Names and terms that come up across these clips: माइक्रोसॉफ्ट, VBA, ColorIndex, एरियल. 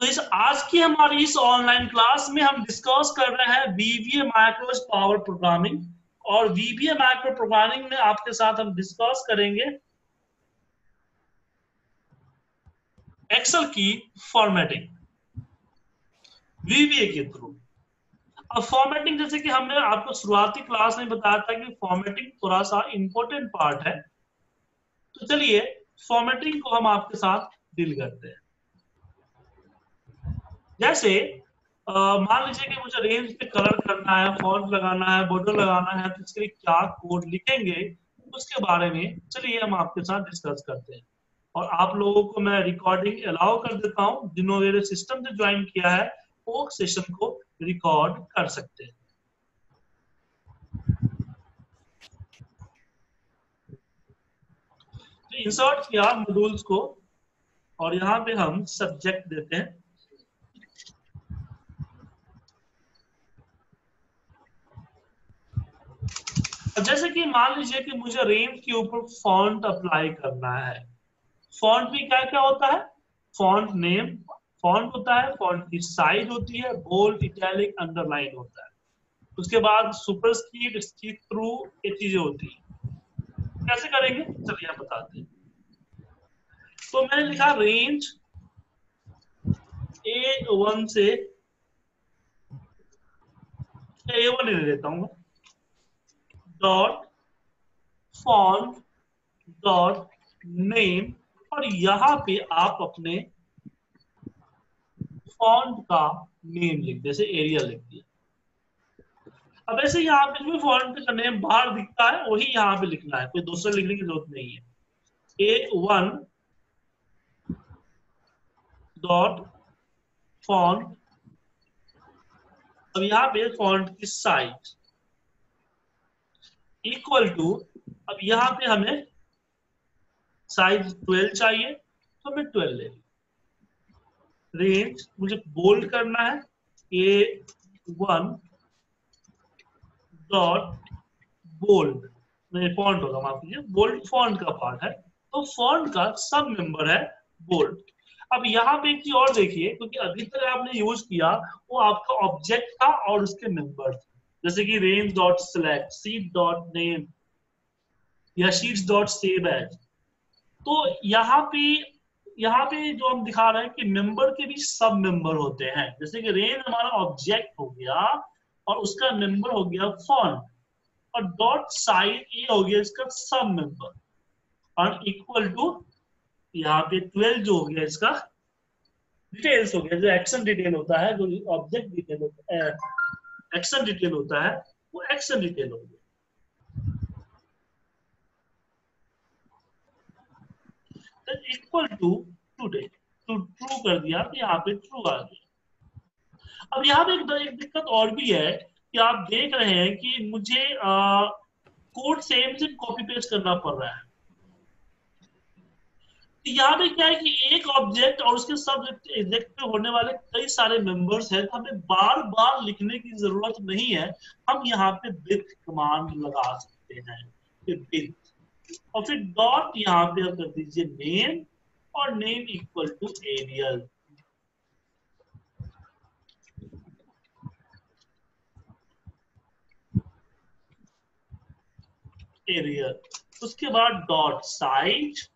तो इस आज की हमारी इस ऑनलाइन क्लास में हम डिस्कस कर रहे हैं VBA माइक्रोज पावर प्रोग्रामिंग। और VBA माइक्रो प्रोग्रामिंग में आपके साथ हम डिस्कस करेंगे एक्सेल की फॉर्मेटिंग VBA के थ्रू। अब फॉर्मेटिंग जैसे कि हमने आपको शुरुआती क्लास में बताया था कि फॉर्मेटिंग थोड़ा सा इंपॉर्टेंट पार्ट है, तो चलिए फॉर्मेटिंग को हम आपके साथ डील करते हैं। जैसे मान लीजिए कि मुझे रेंज पे कलर करना है, फॉन्ट लगाना है, बॉर्डर लगाना है, तो इसके लिए क्या कोड लिखेंगे उसके बारे में चलिए हम आपके साथ डिस्कस करते हैं। और आप लोगों को मैं रिकॉर्डिंग अलाउ कर देता हूं, जिन्होंने मेरे सिस्टम से ज्वाइन किया है वो सेशन को रिकॉर्ड कर सकते हैं। तो इंसर्ट किया मॉड्यूल्स को और यहाँ पे हम सब्जेक्ट देते हैं। जैसे कि मान लीजिए कि मुझे रेंज के ऊपर फॉन्ट अप्लाई करना है। फॉन्ट में क्या क्या होता है? फॉन्ट नेम फॉन्ट होता है, फॉन्ट की साइज होती है, बोल्ड, इटैलिक, अंडरलाइन होता है। उसके बाद सुपरस्क्रिप्ट, स्किप थ्रू, ये चीजें होती है। कैसे करेंगे चलिए आप बताते हैं। तो मैंने लिखा रेंज A1 से A1 ले लेता हूँ, डॉट फॉन्ट डॉट नेम, और यहाँ पे आप अपने फॉन्ट का नेम लिख, जैसे एरिया लिख दिया। अब ऐसे यहाँ पे जो फॉन्ट का नेम बाहर दिखता है वही यहाँ पे लिखना है, कोई दूसरा लिखने की जरूरत नहीं है। A1 डॉट फॉन्ट, अब यहाँ पे फॉन्ट की साइज इक्वल टू, अब यहाँ पे हमें साइज 12 चाहिए तो मैं 12 ले लूं। रेंज मुझे बोल्ड करना है, A1 डॉट बोल्ड, नहीं फॉन्ट होगा, माफ कीजिए, बोल्ड फॉन्ट का पार्ट है तो फॉन्ट का सब मेंबर है बोल्ड। अब यहाँ पे एक चीज और देखिए, क्योंकि अधिकतर आपने यूज किया वो आपका ऑब्जेक्ट था और उसके मेंबर था, जैसे कि range dot select, sheet dot name या शीट्स डॉट सेव एज। तो यहाँ पे जो हम दिखा रहे हैं कि मेंबर के भी सब मेंबर होते हैं, जैसे कि रेंज हमारा ऑब्जेक्ट हो गया और उसका मेंबर हो गया फॉन्ट, और डॉट साइज ये हो गया इसका सब मेंबर, और इक्वल टू यहाँ पे 12 जो हो गया इसका डिटेल्स हो गया, जो एक्शन डिटेल होता है, जो ऑब्जेक्ट डिटेल होता है, एक्शन डिटेल होता है वो एक्शन डिटेल होगी। इक्वल टू टुडे, ट्रू कर दिया तो यहाँ पे ट्रू आ गया। अब यहाँ पे एक दिक्कत और भी है कि आप देख रहे हैं कि मुझे कोड सेम से कॉपी पेस्ट करना पड़ रहा है। तो यहाँ पे क्या है कि एक ऑब्जेक्ट और उसके सब ऑब्जेक्ट में होने वाले कई सारे मेंबर्स हैं, तो हमें बार बार लिखने की जरूरत नहीं है। हम यहाँ पे विथ कमांड लगा सकते हैं, विथ, और फिर डॉट यहाँ पे आप कर दीजिए नेम, और नेम इक्वल टू एरियल। उसके बाद डॉट साइज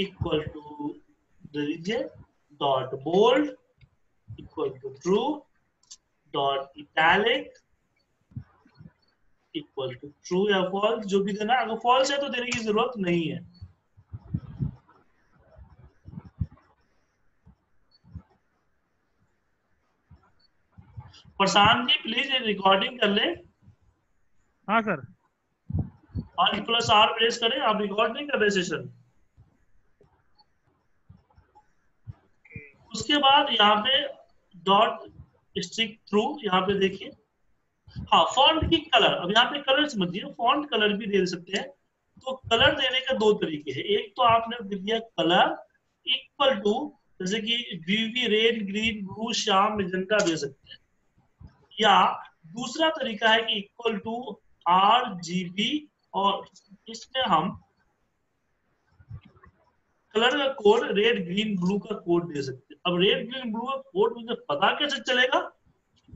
इक्वल टू दीजिए, dot bold equal to true, dot italic equal to true या फॉल्स, जो भी देना, अगर फॉल्स है तो देने की जरूरत नहीं है। प्रशांत जी प्लीज रिकॉर्डिंग कर ले। हाँ सर, और प्लस आर प्रेस करें, आप रिकॉर्ड नहीं कर रहे सेशन। उसके बाद यहाँ पे डॉट स्टिक थ्रू, यहाँ पे देखिए, हाँ फॉन्ट की कलर, अब यहाँ पे कलर समझिए, फॉन्ट कलर भी दे सकते हैं। तो कलर देने का दो तरीके हैं, एक तो आपने दे दिया कलर इक्वल टू, जैसे कि VB, red, green, blue, cyan, magenta दे सकते हैं, या दूसरा तरीका है कि इक्वल टू आरजीबी, और इसमें हम कलर का कोड रेड ग्रीन ब्लू का कोड दे सकते हैं। अब रेड ग्रीन ब्लू का कोड मुझे पता कैसे चलेगा,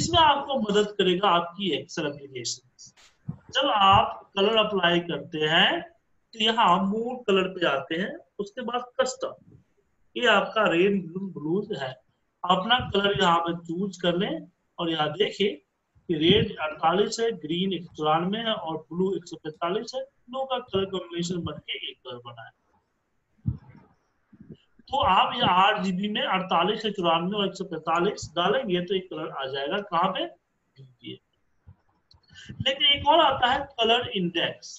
इसमें आपको मदद करेगा आपकी एक्सेल एप्लीकेशन। जब आप कलर अप्लाई करते हैं तो यहाँ मूव कलर पे जाते हैं, उसके बाद कस्टम, ये आपका रेड ग्रीन ब्लू है, अपना कलर यहाँ पे चूज कर लें और यहाँ देखिए कि रेड 48 है, ग्रीन 194 है और ब्लू 145 है। ब्लू का कलर कॉम्बिनेशन बनके एक कलर बना है। तो आप ये RGB में 48 से 94 और 145 डालेंगे तो एक कलर आ जाएगा। कहाँ पे? लेकिन एक और आता है कलर इंडेक्स।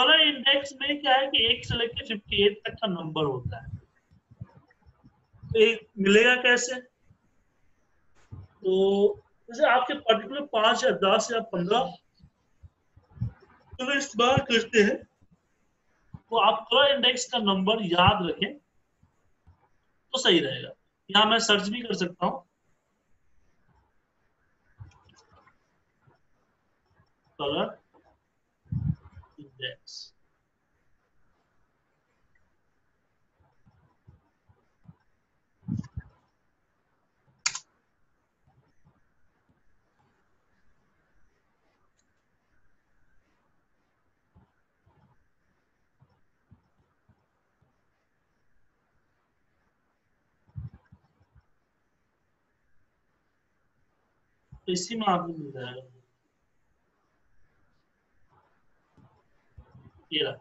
कलर इंडेक्स में क्या है कि 1 से लेकर 58 तक का नंबर होता है। एक मिलेगा कैसे? तो जैसे आपके पर्टिकुलर 5 या 10 या 15 कलर इस्तेमाल करते हैं तो आप कलर इंडेक्स का नंबर याद रखें तो सही रहेगा। यहाँ मैं सर्च भी कर सकता हूं कलर इंडेक्स। इसी में आपको मिल जाएगा ये रहा,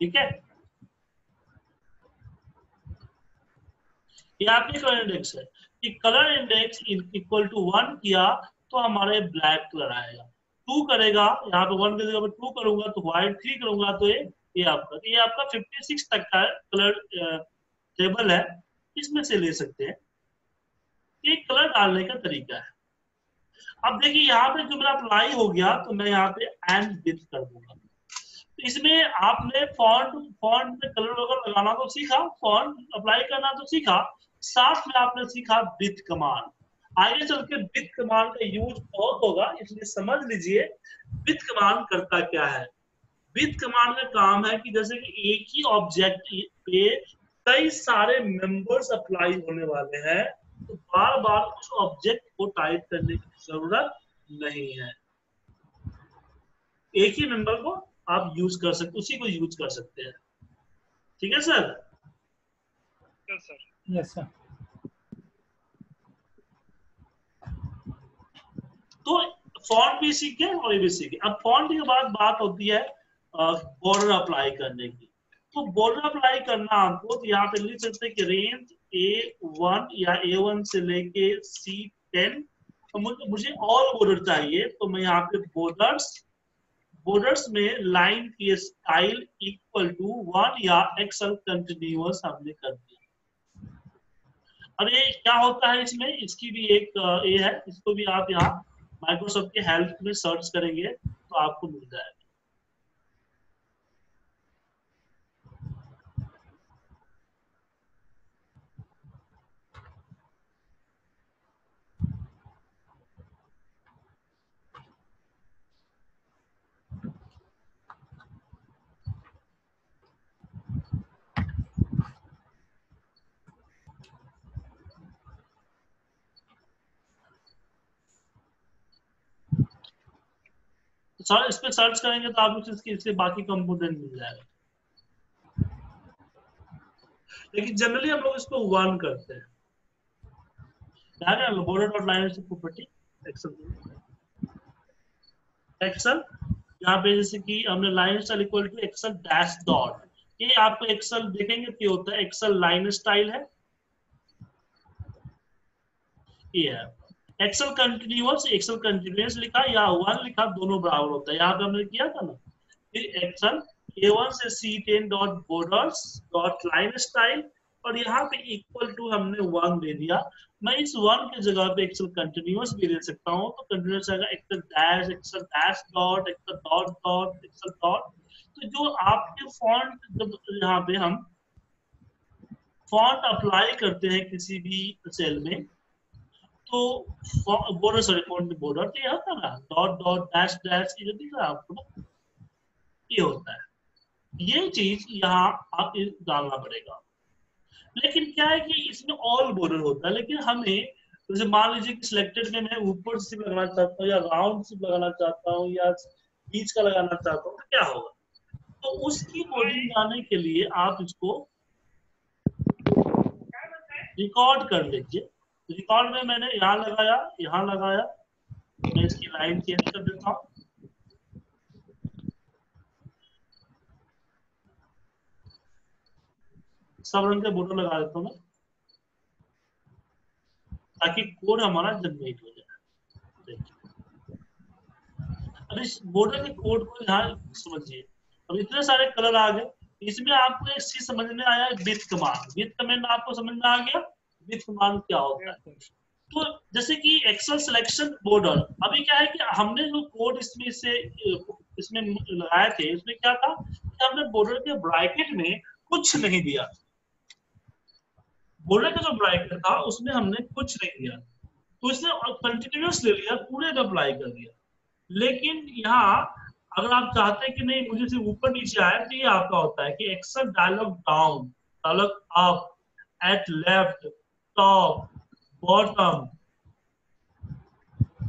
ठीक है। ये आपकी कलर इंडेक्स है कि कलर इंडेक्स इक्वल टू 1 किया तो हमारे ब्लैक कलर आएगा। 2 करेगा, यहाँ पे 1 की जगह पे 2 करूंगा तो व्हाइट, 3 करूंगा तो ये आपका 56 तक का कलर टेबल है, इसमें से ले सकते हैं। ये कलर डालने का तरीका है। अब देखिए यहाँ पे जो मेरा अप्लाई हो गया तो मैं यहाँ पे एंड विथ कर दूंगा। तो इसमें आपने फॉन्ट में कलर वगैरह लगाना तो सीखा, फॉन्ट अप्लाई करना तो सीखा, साथ में आपने सीखा विथ कमांड। आगे चल के विथ कमांड का यूज बहुत होगा, इसलिए समझ लीजिए विथ कमांड करता क्या है। विथ कमांड का काम है कि जैसे कि एक ही ऑब्जेक्ट पे कई सारे मेंबर्स अप्लाई होने वाले हैं तो बार बार उस ऑब्जेक्ट को टाइप करने की जरूरत नहीं है। एक ही मेंबर को आप यूज कर सकते, उसी को यूज कर सकते हैं। ठीक है sir? Yes sir. Yes sir. तो फॉन्ट भी सीखे और ये भी सीखे। अब फॉन्ट के बाद बात होती है बॉर्डर अप्लाई करने की। तो बॉर्डर अप्लाई करना आपको तो यहाँ पे लिख सकते हैं कि रेंज A1 या A1 से लेके C10 तो मुझे ऑल बॉर्डर चाहिए तो मैं यहाँ पे बॉर्डर्स में लाइन की स्टाइल इक्वल टू 1 या एक्सेल कंटिन्यूअस हमने कर दिया। अब ये क्या होता है, इसमें इसकी भी एक ए है, इसको भी आप यहाँ माइक्रोसॉफ्ट के हेल्प में सर्च करेंगे तो आपको मिल जाएगा। इस पे सर्च करेंगे तो आपको इसके बाकी कंपोनेंट मिल जाएगा। लेकिन जनरली हम लोग इसको 1 करते हैं। Border dot line property Excel, यहाँ पे जैसे कि हमने line style equal to Excel dash dot, ये आपको एक्सेल देखेंगे क्या होता है। एक्सेल लाइन स्टाइल है, ये है एक्सेल कंटिन्यूअस, एक्सेल कंटिन्यूअस लिखा या 1 लिखा, दोनों बराबर होता है। यहाँ पे हमने किया था ना, फिर एक्सेल A1 से C10 dot borders dot line style और यहाँ पे इक्वल टू हमने 1 दे दिया। मैं इस 1 की जगह पे एक्सेल कंटिन्यूअस भी दे सकता हूँ तो कंटिन्यूअस आएगा Excel dash dot Excel dot dot Excel dot. तो जो आपके फॉन्ट, जब यहाँ पे हम फॉन्ट अप्लाई करते हैं किसी भी सेल में तो बॉर्डर बॉर्डर तो ये होता है ना डॉट डॉट डैश डैश, ये जो दिख रहा है आपको ना, ये होता है। ये चीज यहाँ आप डालना पड़ेगा। लेकिन क्या है कि इसमें ऑल बॉर्डर होता है, लेकिन हमें जैसे मान लीजिए कि सिलेक्टेड में मैं ऊपर से लगाना चाहता हूँ या राउंड से लगाना चाहता हूँ या बीच का लगाना चाहता हूँ, क्या होगा? तो उसकी बॉर्डरिंग लाने के लिए आप इसको रिकॉर्ड कर लीजिए। रिकॉर्ड में मैंने यहाँ लगाया, यहाँ लगाया, मैं इसकी लाइन चेंज कर देता हूँ। सब रंग के बॉर्डर लगा देता हूँ मैं ताकि कोड हमारा जनरेट हो जाए। अब इस बॉर्डर के कोड को यहाँ समझिए। अब इतने सारे कलर आ गए, इसमें आपको एक चीज समझ में आया, विथ कमांड। विथ कमांड आपको समझ में आ गया विथ कमांड क्या होता है। तो जैसे कि एक्सेल सिलेक्शन बॉर्डर, अभी क्या है कि हमने जो कोड इसमें लगाए थे, इसमें क्या था कि हमने बॉर्डर के ब्रैकेट में कुछ नहीं दिया। बॉर्डर का जो ब्रैकेट था उसमें हमने कुछ नहीं दिया, तो इसने कंटिन्यूअस ले लिया, पूरे को अप्लाई कर दिया। लेकिन यहाँ अगर आप चाहते हैं कि नहीं मुझे सिर्फ ऊपर नीचे आए, तो ये आपका होता है कि Excel dialog down, dialog up, edge left, top, bottom,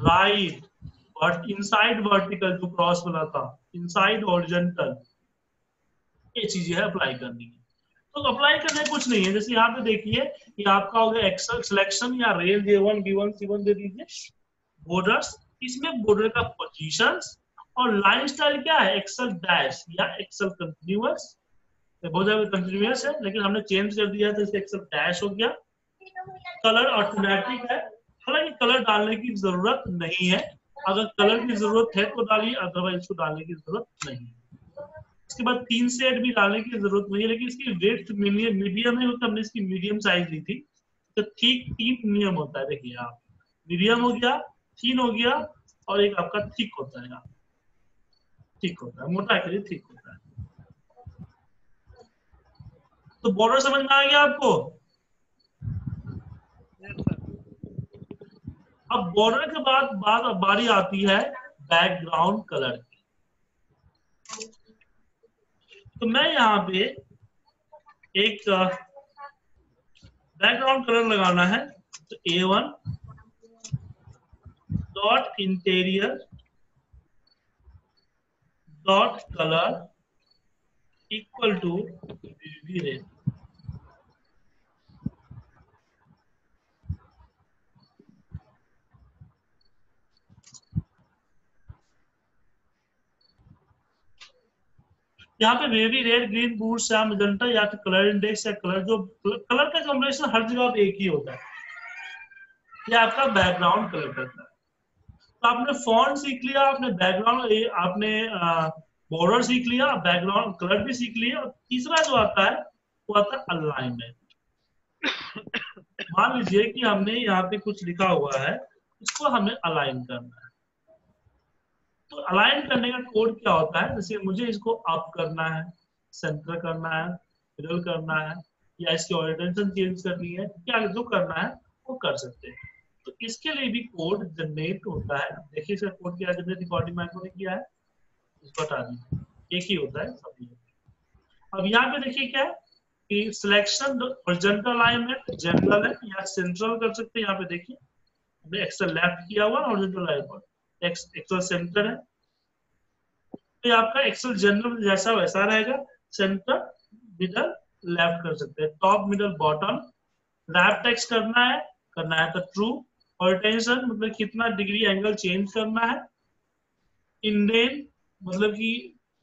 right, और इनसाइड वर्टिकल जो क्रॉस बना था, इनसाइड हॉरिजॉन्टल, ये चीजें है अप्लाई करनी है। तो अप्लाई करने कुछ नहीं है। जैसे यहाँ पे देखिए कि आपका हो गया एक्सेल सिलेक्शन या रेल J1, B1, C1 दे दीजिए बॉर्डर्स। इसमें बॉर्डर का पोजीशंस और लाइन स्टाइल क्या है, एक्सेल डैश या एक्सेल कंटिन्यूअस। बहुत ज्यादा कंटिन्यूअस है लेकिन हमने चेंज कर दिया था, एक्सेल डैश हो गया। कलर ऑटोमेटिक है, हालांकि कलर डालने की जरूरत नहीं है। अगर कलर की जरूरत है तो डालिए, अदरवाइज इसको डालने की जरूरत नहीं है। इसके बाद 3 सेट भी डालने की जरूरत नहीं है, लेकिन इसकी विड्थ मीडियम है, तो हमने इसकी मीडियम साइज ली थी। तो ठीक 3 नियम होता है, देखिए आप, मीडियम हो गया, थीन हो गया और एक आपका थिक होता है, ठीक होता है, मोटा के लिए ठीक होता है। तो बॉर्डर समझ में आ गया आपको। अब बॉर्डर के बाद बारी आती है बैकग्राउंड कलर की। तो मैं यहाँ पे एक बैकग्राउंड कलर लगाना है, तो A1.interior.color = VBA। यहाँ पे VB red, green, boot, cyan, magenta या फिर कलर इंडेक्स या कलर, जो कलर का कॉम्बिनेशन हर जगह एक ही होता है, ये आपका बैकग्राउंड कलर करता है। तो आपने फॉन्ट सीख लिया, आपने बैकग्राउंड, आपने बॉर्डर सीख लिया, बैकग्राउंड कलर भी सीख लिया। और तीसरा जो आता है वो आता है अलाइनमेंट। मान लीजिए कि हमने यहाँ पे कुछ लिखा हुआ है, इसको हमें अलाइन करना है। तो अलाइन करने का कोड क्या होता है? जैसे मुझे इसको अप करना है, सेंटर करना है, मिडल करना है, या इसकी ओरिएंटेशन चेंज करनी है, क्या जो करना है वो कर सकते हैं। तो इसके लिए भी कोड जनरेट होता है। देखिए इसका कोड क्या जनरेट रिकॉर्डिंग माइक्रो ने किया है, इसको हटा दीजिए, एक ही होता है सभी। अब यहाँ पे देखिए क्या है कि सिलेक्शन हॉरिजॉन्टल अलाइनमेंट जनरल है या सेंट्रल कर सकते हैं। यहाँ पे देखिए हमने एक्स्ट्रा लेफ्ट किया हुआ, हॉरिजॉन्टल अलाइनमेंट एक्सेल सेंटर है, तो आपका एक्सेल जनरल जैसा वैसा रहेगा। सेंटर, मिडल, लेफ्ट कर सकते हैं, top, middle, bottom. Wrap text करना है तो ट्रू। रोटेशन मतलब कितना डिग्री एंगल चेंज करना है। इंडेंट मतलब कि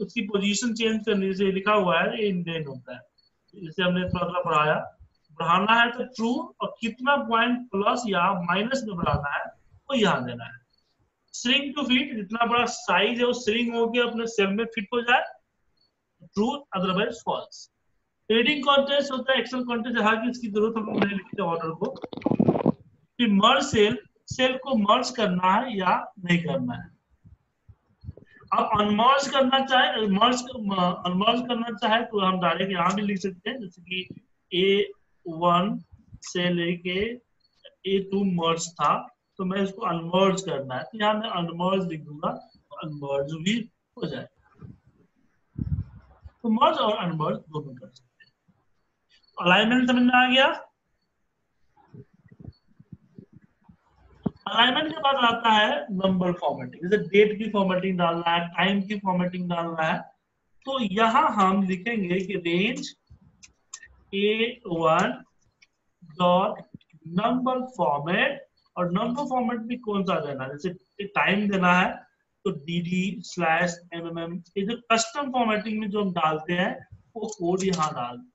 उसकी पोजीशन चेंज करने से लिखा हुआ है, ये इंडेंट होता है, जिसे हमने थोड़ा पढ़ाया। बढ़ाना है तो ट्रू, और कितना पॉइंट प्लस या माइनस में बढ़ाना है वो यहाँ देना है। स्ट्रिंग टू फिट, जितना बड़ा साइज है वो स्ट्रिंग होके अपने सेल में फिट हो जाए, true, otherwise false. Heading contest होता है एक्सेल कॉन्टेस्ट, जहाँ की इसकी जरूरत हम नहीं लिखते ऑर्डर को। फिर मर्ज सेल, सेल को मर्ज करना है या नहीं करना है। अब अनमर्ज करना चाहे, अनमर्ज करना चाहे तो हम डायरेक्ट यहाँ भी लिख सकते हैं, जैसे कि A1 से लेके A2 मर्ज था, तो मैं इसको अनमर्ज करना है, तो यहाँ मैं अनमर्ज लिख दूंगा, तो अनमर्ज भी हो जाएगा। तो मर्ज और अनमर्ज दोनों कर सकते हैं। अलाइनमेंट समझ में आ गया। अलाइनमेंट के बाद आता है नंबर फॉर्मेटिंग, जैसे डेट की फॉर्मेटिंग डालना है, टाइम की फॉर्मेटिंग डालना है, तो यहां हम लिखेंगे कि range A1 dot number format, और नंबर फॉर्मेट भी कौन सा देना है, जैसे टाइम देना है तो DD/MMM, ये जो कस्टम फॉर्मेटिंग में जो हम डालते हैं वो कोड यहाँ डाल दें।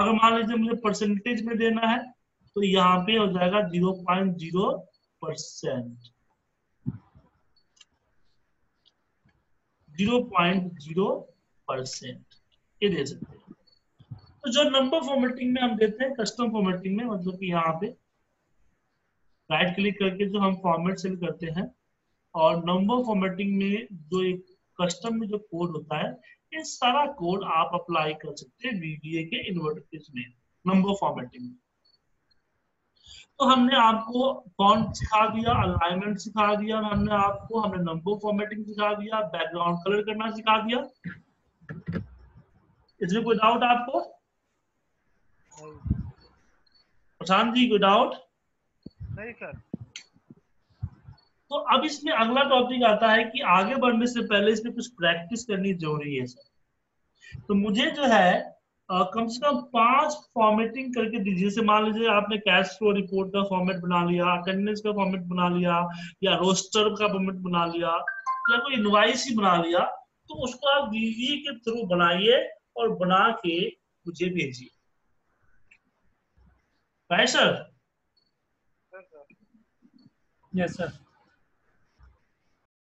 अगर मान लीजिए मुझे परसेंटेज में देना है तो यहाँ पे हो जाएगा 0.0%, 0.0% ये दे सकते हैं। तो जो नंबर फॉर्मेटिंग में हम देते हैं कस्टम फॉर्मेटिंग में, मतलब कि यहाँ पे राइट क्लिक करके जो हम फॉर्मेट सेलेक्ट करते हैं और नंबर फॉर्मेटिंग में जो एक कस्टम में जो कोड होता है, ये सारा कोड आप अप्लाई कर सकते हैं VBA के इन्वर्टर में नंबर फॉर्मेटिंग में। तो हमने आपको फॉन्ट सिखा दिया, अलाइनमेंट सिखा दिया, हमने नंबर फॉर्मेटिंग सिखा दिया, बैकग्राउंड कलर करना सिखा दिया। इसमें कोई डाउट आपको? प्रशांत जी कोई डाउट नहीं सर? तो अब इसमें अगला टॉपिक आता है कि आगे बढ़ने से पहले इसमें कुछ प्रैक्टिस करनी जरूरी है सर। तो मुझे जो है कम से कम 5 फॉर्मेटिंग करके दीजिए। जैसे मान लीजिए आपने कैश फ्लो रिपोर्ट का फॉर्मेट बना लिया, अटेंडेंस का फॉर्मेट बना लिया, या रोस्टर का फॉर्मेट बना लिया, या कोई इनवाइस ही बना लिया, तो उसको आप VBA के थ्रू बनाइए और बना के मुझे भेजिए। Right sir? Yes sir.